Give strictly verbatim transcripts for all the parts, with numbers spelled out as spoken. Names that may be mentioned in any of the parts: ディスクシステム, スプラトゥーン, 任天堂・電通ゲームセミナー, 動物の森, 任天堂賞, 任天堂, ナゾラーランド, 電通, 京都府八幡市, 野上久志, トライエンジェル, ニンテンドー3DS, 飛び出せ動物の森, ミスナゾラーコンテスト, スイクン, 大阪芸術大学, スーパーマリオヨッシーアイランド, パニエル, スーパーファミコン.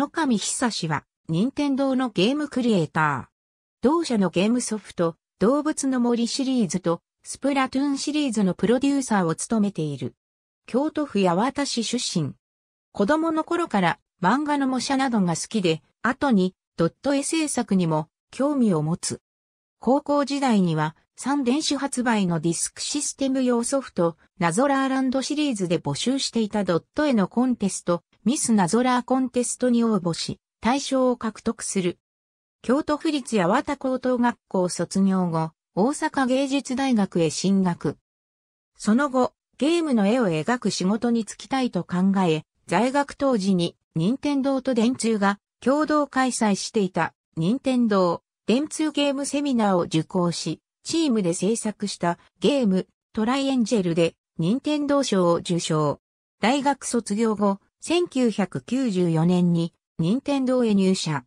野上久志は、任天堂のゲームクリエイター。同社のゲームソフト、動物の森シリーズと、スプラトゥーンシリーズのプロデューサーを務めている。京都府八幡市出身。子供の頃から漫画の模写などが好きで、後にドット絵制作にも興味を持つ。高校時代には三電子発売のディスクシステム用ソフト、ナゾラーランドシリーズで募集していたドット絵のコンテスト、ミスナゾラーコンテストに応募し、大賞を獲得する。京都府立八幡高等学校卒業後、大阪芸術大学へ進学。その後、ゲームの絵を描く仕事に就きたいと考え、在学当時に任天堂と電通が共同開催していた任天堂電通ゲームセミナーを受講し、チームで制作したゲームトライエンジェルで任天堂賞を受賞。大学卒業後、せんきゅうひゃくきゅうじゅうよねんに任天堂へ入社。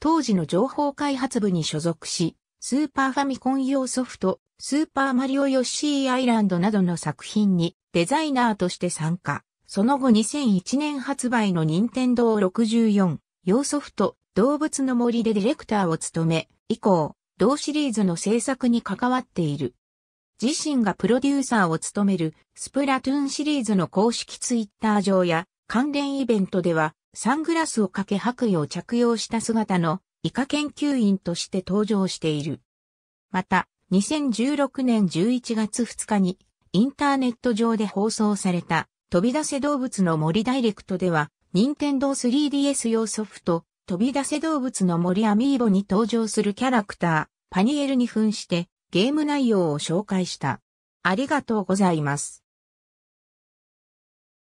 当時の情報開発部に所属し、スーパーファミコン用ソフト、スーパーマリオヨッシーアイランドなどの作品にデザイナーとして参加。その後にせんいちねん発売の任天堂ろくじゅうよん用ソフト、動物の森でディレクターを務め、以降、同シリーズの制作に関わっている。自身がプロデューサーを務めるスプラトゥーンシリーズの公式ツイッター上や関連イベントでは、サングラスをかけ白衣を着用した姿の理科研究員として登場している。また、にせんじゅうろくねんじゅういちがつふつかにインターネット上で放送された飛び出せ動物の森ダイレクトでは、任天堂 スリーディーエス 用ソフト、飛び出せ動物の森アミーボに登場するキャラクター、パニエルに扮してゲーム内容を紹介した。ありがとうございます。